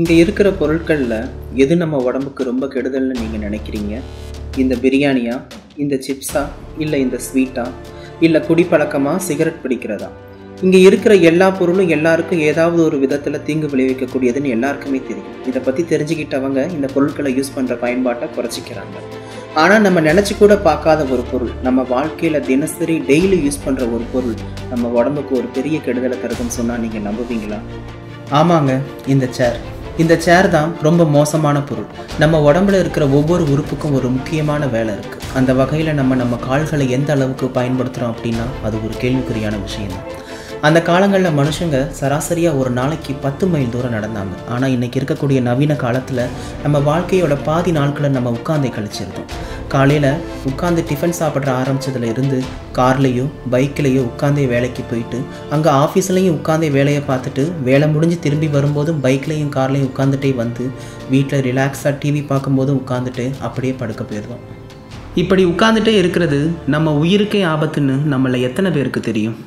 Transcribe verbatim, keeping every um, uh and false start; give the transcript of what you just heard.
இங்கே இருக்கிற பொருட்களில் எது நம்ம உடம்புக்கு ரொம்ப கெடுதல்னு நீங்கள் நினைக்கிறீங்க? இந்த பிரியாணியா, இந்த சிப்ஸா, இல்லை இந்த ஸ்வீட்டா, இல்லை குடிப்பழக்கமாக சிகரெட் பிடிக்கிறதா? இங்கே இருக்கிற எல்லா பொருளும் எல்லாருக்கும் ஏதாவது ஒரு விதத்தில் தீங்கு விளைவிக்கக்கூடியதுன்னு எல்லாருக்குமே தெரியும். இதை பற்றி தெரிஞ்சுக்கிட்டவங்க இந்த பொருட்களை யூஸ் பண்ணுற பயன்பாட்டை குறைச்சிக்கிறாங்க. ஆனால் நம்ம நினச்சி கூட பார்க்காத ஒரு பொருள், நம்ம வாழ்க்கையில் தினசரி டெய்லி யூஸ் பண்ணுற ஒரு பொருள் நம்ம உடம்புக்கு ஒரு பெரிய கெடுதலை தருதுன்னு சொன்னால் நீங்கள் நம்புவீங்களா? ஆமாங்க, இந்த சேர் இந்த சேர் தான் ரொம்ப மோசமான பொருள். நம்ம உடம்புல இருக்கிற ஒவ்வொரு உறுப்புக்கும் ஒரு முக்கியமான வேலை இருக்குது. அந்த வகையில் நம்ம நம்ம கால்களை எந்த அளவுக்கு பயன்படுத்துகிறோம் அப்படின்னா அது ஒரு கேள்விக்குறியான விஷயம்தான். அந்த காலங்களில் மனுஷங்க சராசரியாக ஒரு நாளைக்கு பத்து மைல் தூரம் நடந்தாங்க. ஆனால் இன்றைக்கி இருக்கக்கூடிய நவீன காலத்தில் நம்ம வாழ்க்கையோட பாதி நாட்களை நம்ம உட்காந்தே கழிச்சிருந்தோம். காலையில் உட்காந்து டிஃபன் சாப்பிட்ற ஆரம்பித்ததுல இருந்து கார்லேயோ பைக்லேயோ உட்காந்தே வேலைக்கு போயிட்டு, அங்கே ஆஃபீஸ்லேயும் உட்காந்தே வேலையை பார்த்துட்டு, வேலை முடிஞ்சு திரும்பி வரும்போதும் பைக்லேயும் கார்லேயும் உட்காந்துட்டே வந்து, வீட்டில் ரிலாக்ஸாக டிவி பார்க்கும்போதும் உட்காந்துட்டு அப்படியே படுக்க போயிடுவோம். இப்படி உட்காந்துட்டே இருக்கிறது நம்ம உயிருக்கே ஆபத்துன்னு நம்மளை எத்தனை பேருக்கு தெரியும்?